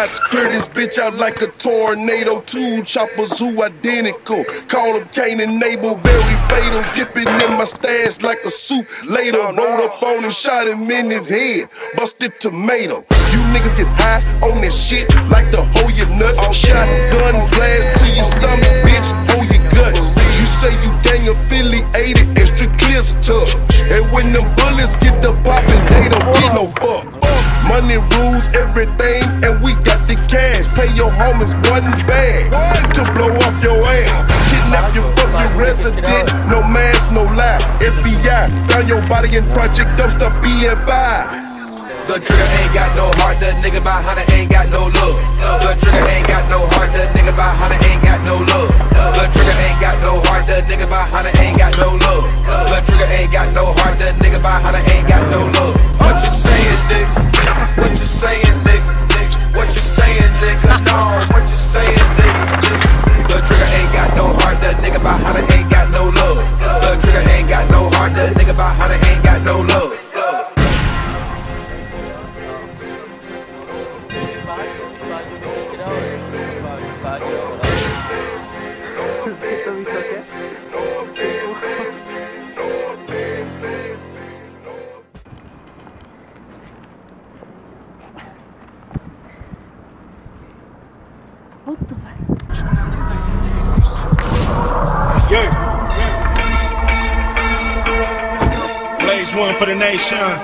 shots, clear this bitch out like a tornado. Two choppers who identical, call them Cain and Abel, very fatal. Dipping in my stash like a soup later. Rolled up on him, shot him in his head, busted tomato. You niggas get high on that shit like the whole your nuts. Shotgun blast to your stomach, bitch, on your guts. You say you gang affiliated, extra clips took. And when them bullets get the poppin', they don't get no fuck. Money rules everything, and we got the cash. Pay your homies one bag to blow up your ass. Kidnap your fucking resident, no mask, no lie. FBI, found your body in Project Dumpster BFI. The trigger ain't got no heart, that nigga by Hunter ain't got no love. The trigger ain't got no heart, that nigga by Hunter ain't got no love. The trigger ain't got no heart, that nigga by Hunter ain't got no love. The trigger ain't got no heart, that nigga by Hunter ain't got no love. What you saying, nigga? What you saying, nigga? What you saying, nigga? No, what you saying, nigga? The trigger ain't got no heart, that nigga by Hunter ain't got no love. The trigger ain't got no heart, that nigga by Hunter ain't got no love. One for the nation. I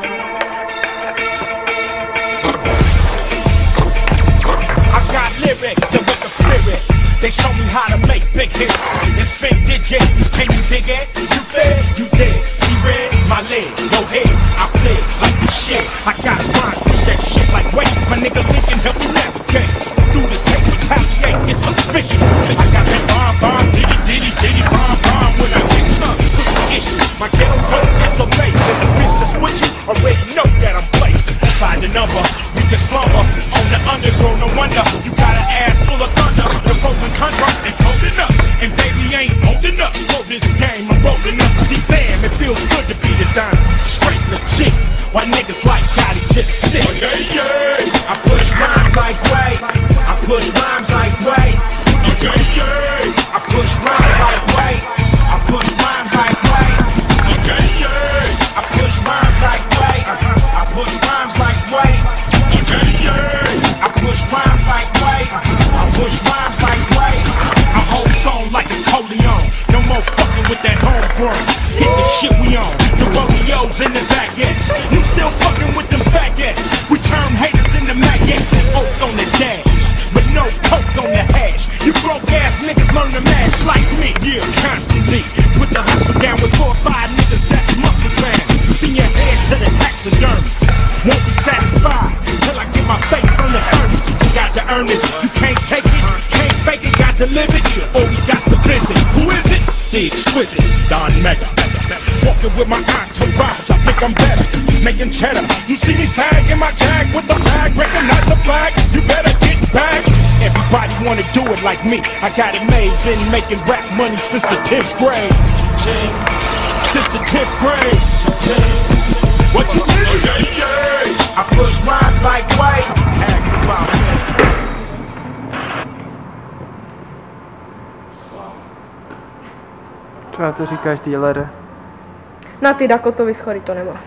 got lyrics that with the spirits. They show me how to make big hits. It's spin digits. Can you dig it? You fed, you did. See red, my leg, no head. I play like this shit. I got rhymes, do that shit like wait. My nigga Lincoln help me navigate. Do this hate, retaliate. It's suspicious. I got that bomb, bomb, diddy, diddy, diddy, bomb, bomb. When I get stuck. My ghetto dope is amazing. The bitch that switches already know that I'm blazing. Slide the number, we can slumber on the underground. No wonder you got an ass full of thunder. The frozen contract is holding up, and baby ain't holding up. For this game, I'm rolling up. Damn, it feels good to be the dime. Straight legit. Why niggas like Gotti just sick? Yeah, yeah. I push rhymes like way. I push rhymes like way. Yeah, yeah. I push rhymes like way. I push rhymes like way. I push rhymes like way. I push rhymes like way. I push rhymes like way. I push rhymes like way. I hold on like a coleon. No more fucking with that homegrown. Hit the shit we on. The rodeos in the baguettes. You still fucking with them faggots. We turn haters into maggots. Oath on the dash, but no coke on the hash. You broke ass niggas learn to match like me. Yeah, constantly put the hustle down with 4 or 5 niggas. That's muscle man. You send your head to the taxidermist. Won't be satisfied till I get my face on the furnace. You got the earnest. You can't take it, can't fake it. Got to live it, or we got to visit. Who is it? The exquisite Don Mega. Walking with my entourage, I think I'm better. Making cheddar. You see me sag in my jag with the flag. Recognize the flag. You better get back. Everybody wanna do it like me. I got it made, been making rap money since the 10th grade. Since the 10th grade. What you need? I push rhymes like white. Třeba to říkáš dílere. Na ty Dakotovy schody to nemá.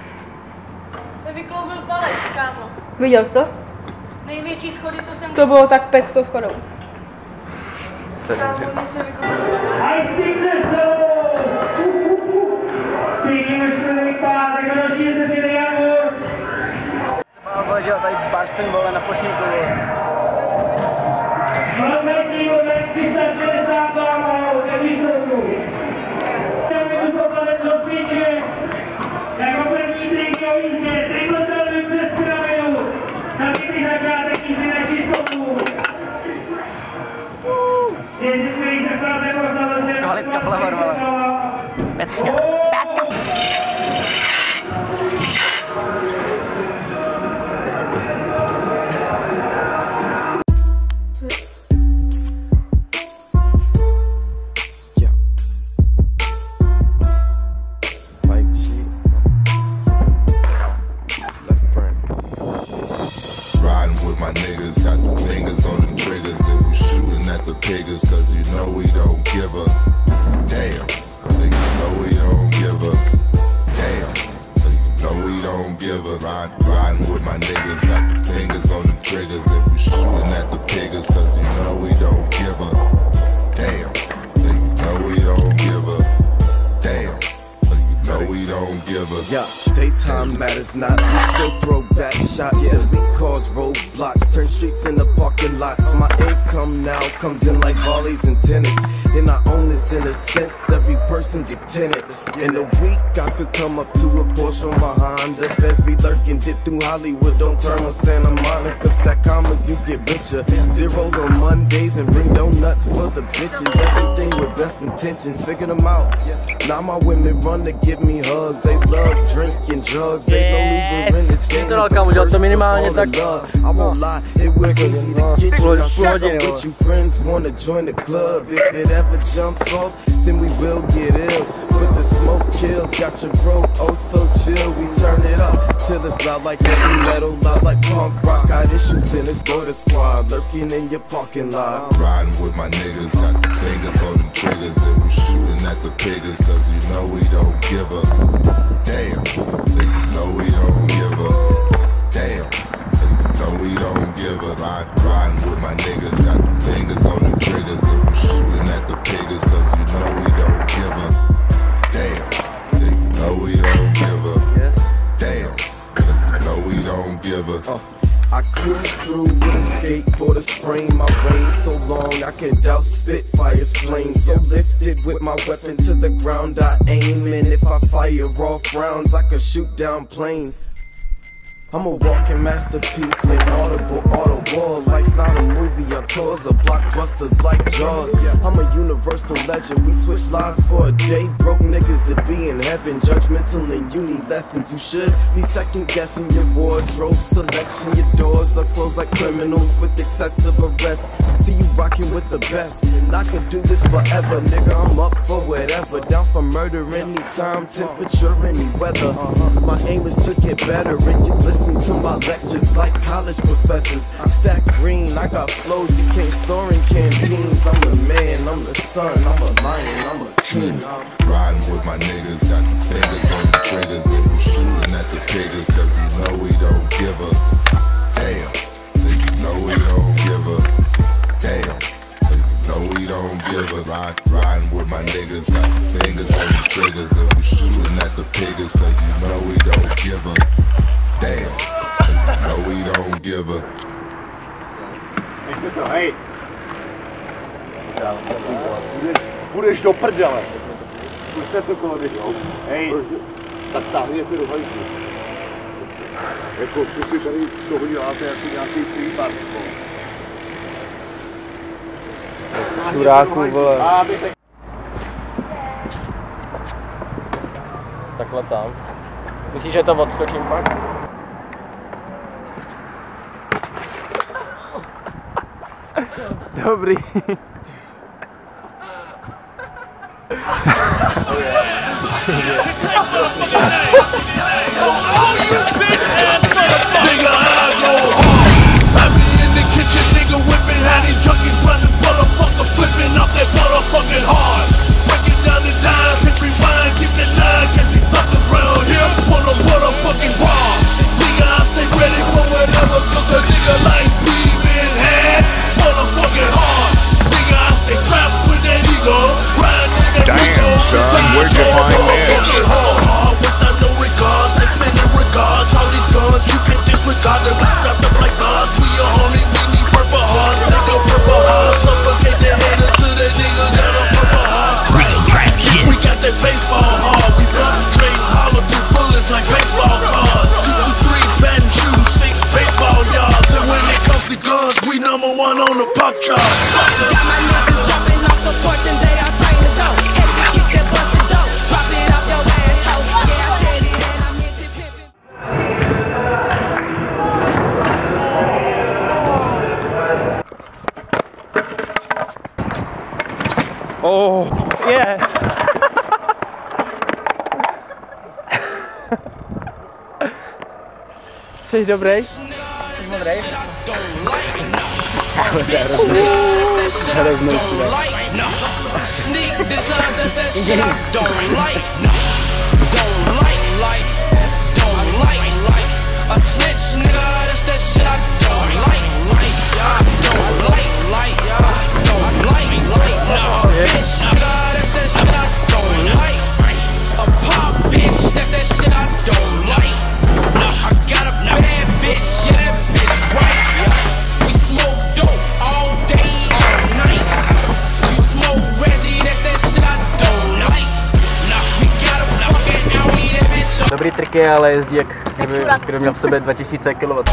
Se vykloubil palec, kámo. Viděl jsi to? Největší schody, co jsem... To bylo tak 500 schodů. Co je dobře? A jste se dělat tady barsten, vole, na plošinku, vole. Velký vole, 360 zámov, nevýsledku. Chceme tu popadat do píče, jako první trinky o jízdě, triklotelný přes kravinu. Na kdy začátek jízdy na čistotů. Jezdí jsme jí zakladné postavit. Kvalitka flavor, vole. Pecka. Got the thing figures, cause you know we don't give a damn. You know we don't give a damn. You know we don't give a riding with my niggas, got the fingers on them triggers. If we shooting at the figures, cause you know we don't give a damn. You know we don't give a damn. You know we don't give a daytime matters not. We still throw back shots, yeah. And we cause roadblocks, turn streets into parking lots. My income now comes in like volleys and tennis. And I own this in a sense, every person's a tenant. In a week I could come up to a Porsche from behind. The fence be lurking, dip through Hollywood, don't turn on Santa Monica. Stack commas, you get richer. Zeros on Mondays and bring donuts for the bitches. Everything with best intentions, figure them out. Now my women run to give me hugs. They love drinking drugs, they don't lose a rent. It's not come to the minimálně tak. I won't lie, it was easy to get you. Some get you friends wanna join the club. If it ever jumps off, then we will get ill. But the smoke kills, got your bro oh so chill. We turn it up till it's loud like heavy metal, loud like punk rock. Got issues, then it's border squad lurking in your parking lot. Riding with my niggas, got the fingers on them triggers, and we shooting at the figures, cause you know we don't give a damn. They know we don't give a damn. They know we don't give a riding with my niggas, got the fingers on them triggers, and we shooting at the figures, cause you know we don't give a damn. They know we don't give a damn. They know we don't give a I cruise through with a skateboarder's frame. My reign so long I can douse spitfire's flames. So lifted with my weapon to the ground I aim. And if I fire off rounds I can shoot down planes. I'm a walking masterpiece, an audible auto war. Life's not a movie, our tours are blockbusters like Jaws. I'm a universal legend, we switch lives for a day. Broke niggas would be in heaven, judgmental and you need lessons. You should be second guessing your wardrobe selection. Your doors are closed like criminals with excessive arrests. See you rocking with the best, and I could do this forever. Nigga, I'm up for whatever, down for murder any time, temperature any weather. My aim is to get better and you listen. Listen to my lectures like college professors. I stack green, I got flow, you can't store in canteens. I'm the man, I'm the son, I'm a lion, I'm a king. Riding with my niggas, got the fingers on the triggers, and we shooting at the figures, cause you know we don't give a damn. You know we don't give a damn. You know we don't give a riding with my niggas, got the fingers on the triggers, and we shooting at the figures, cause you know we don't give a damn. No, we don't give a. Hej, půjdeš do prdele. Pusťte to kolo, hej. Tak táhněte do hajzlu. Jako, co si tady z toho děláte, jako nějaký svýpar. Čuráku, vole. Takhle tam. Myslíš, že to odskočím pak? Dobrý. Oh, yeah. Jsi dobrý? Dobrý. shit I don't like, no. Sneak designs, that's that shit I don't like, no. Don't like a snitch, nigga, that's that shit I don't like, yeah. Don't like, no. Bitch, nigga, that's that shit I don't like. A pop bitch, that's that shit I don't like. I got a bad bitch, yeah, that bitch right. We smoke dope all day, all night. You smoke Reggie, that's that shit I don't like. We got a fucking Audi, that bitch. Dobrý trik je, ale jezdí jak kdyby měl v sobě 2000 kW.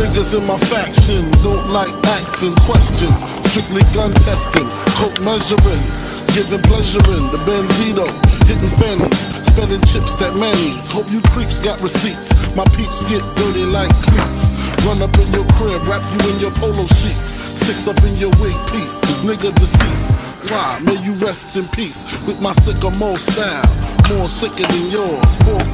Niggas in my faction don't like acts and questions. Strictly gun testing, coke measuring, getting pleasure in the Benzino, hitting fannies, spending chips at Manny's. Hope you creeps got receipts. My peeps get dirty like cleats. Run up in your crib, wrap you in your polo sheets. Six up in your wig piece, this nigga deceased. Why? May you rest in peace with my sycamore style. More sicker than yours.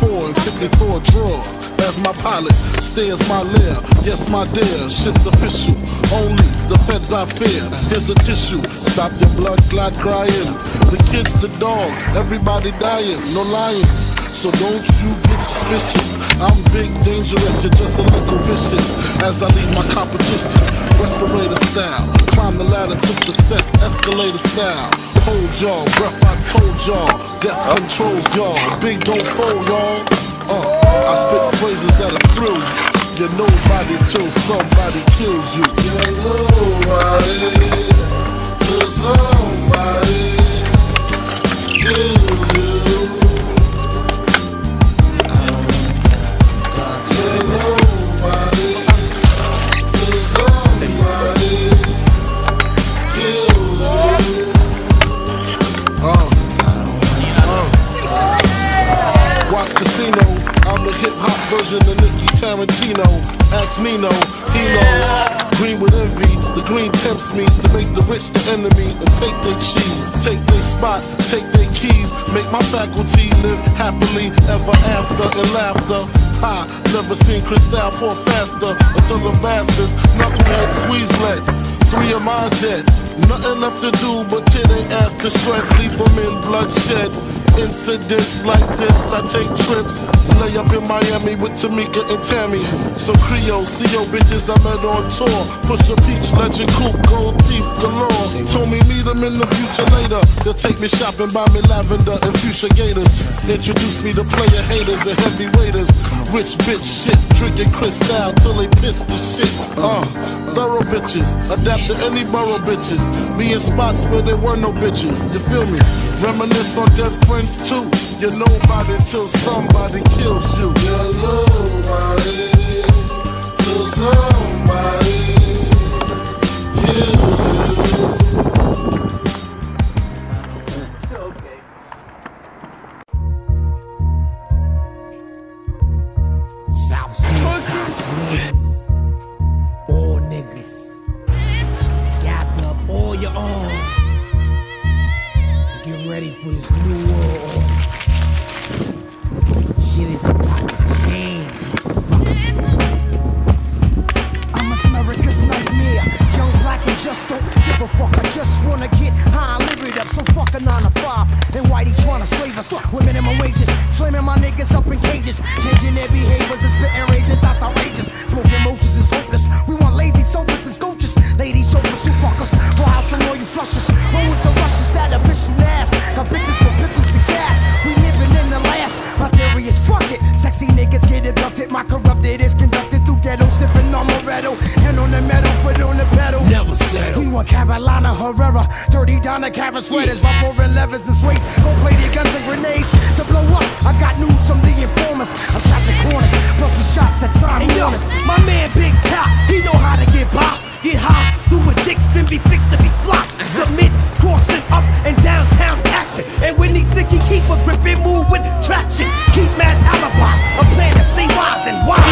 4-4 and 54 drawers. As my pilot stares my lair. Yes, my dear, shit's official. Only the feds I fear. Here's a tissue. Stop your blood clot crying. The kids, the dog, everybody dying. No lying. So don't you get suspicious. I'm big, dangerous, you're just a little vicious. As I leave my competition, respirator style. Climb the ladder to success, escalator style. Hold y'all, breath I told y'all. Death controls y'all, big don't fold y'all. I spit phrases that'll thrill you. You're nobody till somebody kills you. You're nobody till somebody kills you. I don't want to die. You're nobody till somebody kills you. Watch Casino. I'm the hip-hop version of Nicky Tarantino. Ask Nino, he know. Green with envy, the green tempts me to make the rich the enemy and take their cheese, take their spot, take their keys. Make my faculty live happily ever after in laughter. Ha, never seen Cristal pour faster until the bastards knucklehead squeeze lead. Three of mine dead, nothing left to do but tear their ass to shreds, leave them in bloodshed. incidents like this. I take trips, lay up in Miami with Tamika and Tammy. So Creole, CO bitches I met on tour. Push a peach, legend coupe, gold teeth galore. Told me meet them in the future later. They'll take me shopping, buy me lavender and fuchsia gators. Introduce me to player haters and heavy waiters. Rich bitch shit, drinking Cristal till they piss the shit. Thorough bitches, adapt to any borough bitches. Be in spots where there were no bitches, you feel me? Reminisce on dead friends too. You're nobody till somebody kills you. You're nobody till somebody kills you. Okay. South. All niggas gather up all your arms and get ready for this new world. Shit is about to change, motherfucker. I'm a America's nightmare, young black and just don't give a fuck. I just wanna get high, live it up, so fuck a 9 to 5. And whitey tryna slave us, with minimum wages, slamming my niggas up in cages, changing their behaviors and spitting razors, that's outrageous. Smoking roaches is hopeless. We want lazy sofas and sculptures, lady chauffeurs and fuckers, full house and all you flushers. Roll with the rushes, that official ass. Got bitches with pistols and cash. We living in the last. My theory is fuck it. Sexy niggas get abducted. My corrupted is conducted through ghetto, sipping on Moretto, hand on the metal, foot on the pedal. Never settle. We want Carolina Herrera, dirty Donna Cara sweaters, rubber and levers and sways. Go play the guns and grenades to blow up. I got news from the informers. I'm trapped in corners, busting shots that sign me honest. My man Big Top, he know how to get by, get high, do a dicks, then be fixed to be fly. Submit, crossing up and downtown action. And when he's sticky, keep a grip and move with traction. Keep mad alibis, a plan to stay wise and wild.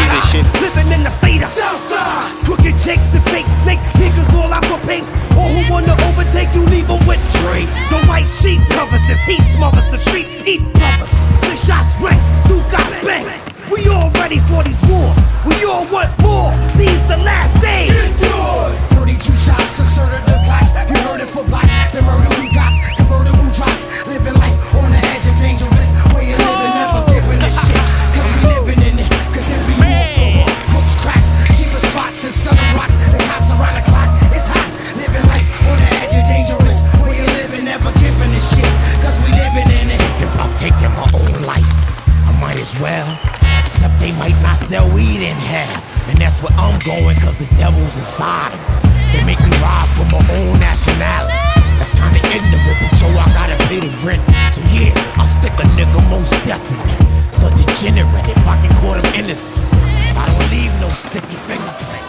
Living in the state of Southside. Crooked jakes and fake snake niggas all out for papes. Or who wanna overtake you, leave them with drapes. The white sheet covers this heat, smothers the street, eat brothers. 6 shots rank, do got bang. We all ready for these wars. We all want more. These the last days. Get yours. 32 shots, asserted the class. You heard it for blocks. The murder we got, convertible drops. Living life on the edge of dangerous. Way of living, never giving a shit. Cause we living in it. Cause it be off the wall. Crooks crash, cheaper spots and southern rocks. The cops around the clock. It's hot. Living life on the edge of dangerous. Way of living, never giving a shit. Cause we living in it. I'm taking my own life. I might as well. Except they might not sell weed in hell. And that's where I'm going, cause the devil's inside them. They make me rob for my own nationality. That's kinda ignorant, but yo, I gotta pay the rent. So yeah, I'll stick a nigga most definitely. But degenerate if I can call them innocent. Cause I don't leave no sticky fingerprint.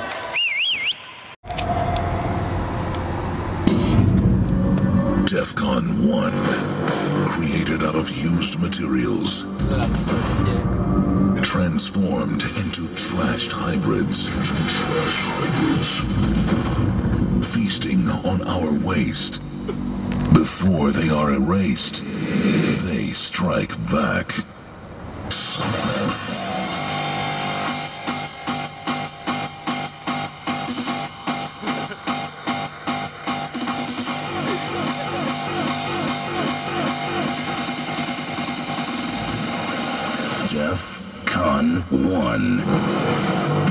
DEFCON 1. Created out of used materials. Transformed into trashed hybrids. Feasting on our waste. Before they are erased, they strike back. DEFCON 1.